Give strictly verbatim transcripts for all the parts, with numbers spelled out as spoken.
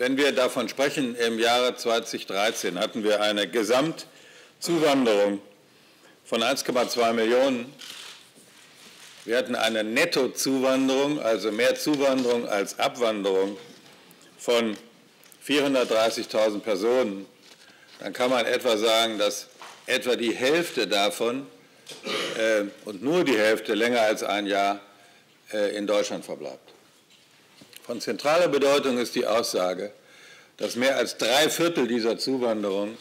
Wenn wir davon sprechen, im Jahre zweitausenddreizehn hatten wir eine Gesamtzuwanderung von eins Komma zwei Millionen. Wir hatten eine Nettozuwanderung, also mehr Zuwanderung als Abwanderung von vierhundertdreißigtausend Personen. Dann kann man etwa sagen, dass etwa die Hälfte davon äh, und nur die Hälfte länger als ein Jahr äh, in Deutschland verbleibt. Von zentraler Bedeutung ist die Aussage, dass mehr als drei Viertel dieser Zuwanderung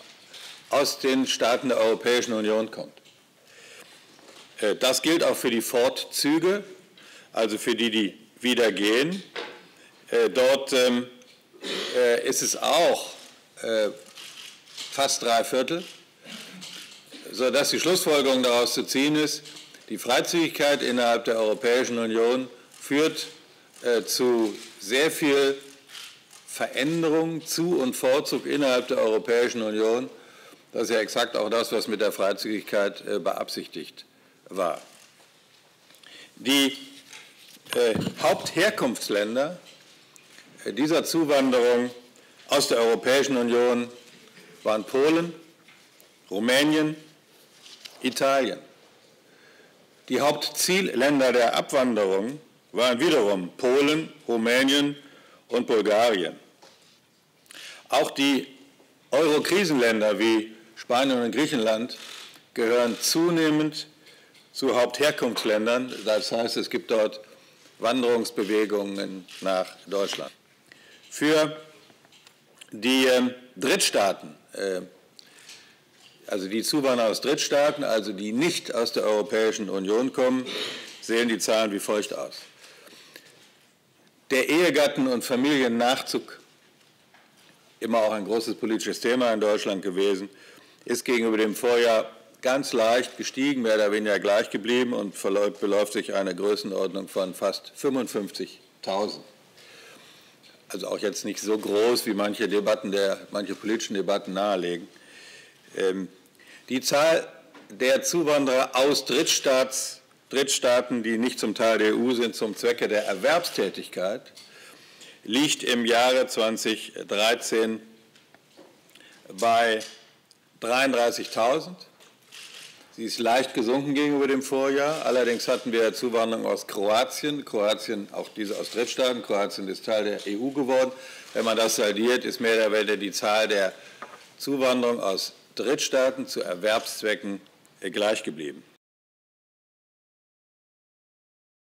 aus den Staaten der Europäischen Union kommt. Das gilt auch für die Fortzüge, also für die, die wieder gehen. Dort ist es auch fast drei Viertel, sodass die Schlussfolgerung daraus zu ziehen ist, die Freizügigkeit innerhalb der Europäischen Union führt zu sehr viel Veränderung, Zu- und Vorzug innerhalb der Europäischen Union. Das ist ja exakt auch das, was mit der Freizügigkeit äh, beabsichtigt war. Die äh, Hauptherkunftsländer äh, dieser Zuwanderung aus der Europäischen Union waren Polen, Rumänien, Italien. Die Hauptzielländer der Abwanderung waren wiederum Polen, Rumänien und Bulgarien. Auch die Euro-Krisenländer wie Spanien und Griechenland gehören zunehmend zu Hauptherkunftsländern. Das heißt, es gibt dort Wanderungsbewegungen nach Deutschland. Für die Drittstaaten, also die Zuwanderer aus Drittstaaten, also die nicht aus der Europäischen Union kommen, sehen die Zahlen wie folgt aus. Der Ehegatten- und Familiennachzug, immer auch ein großes politisches Thema in Deutschland gewesen, ist gegenüber dem Vorjahr ganz leicht gestiegen, mehr oder weniger gleich geblieben und beläuft sich einer Größenordnung von fast fünfundfünfzigtausend. Also auch jetzt nicht so groß, wie manche Debatten der, manche politischen Debatten nahelegen. Ähm, die Zahl der Zuwanderer aus Drittstaats, Drittstaaten, die nicht zum Teil der E U sind, zum Zwecke der Erwerbstätigkeit, liegt im Jahre zweitausenddreizehn bei dreiunddreißigtausend. Sie ist leicht gesunken gegenüber dem Vorjahr. Allerdings hatten wir Zuwanderung aus Kroatien. Kroatien, auch diese aus Drittstaaten. Kroatien ist Teil der E U geworden. Wenn man das addiert, ist mehr oder weniger die Zahl der Zuwanderung aus Drittstaaten zu Erwerbszwecken gleich geblieben.